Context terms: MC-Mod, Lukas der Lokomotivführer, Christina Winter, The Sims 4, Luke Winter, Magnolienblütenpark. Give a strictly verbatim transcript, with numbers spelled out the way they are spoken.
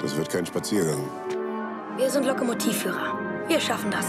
Das wird kein Spaziergang. Wir sind Lokomotivführer. Wir schaffen das.